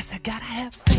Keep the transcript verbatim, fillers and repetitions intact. Yes, I gotta have fun.